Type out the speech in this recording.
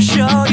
show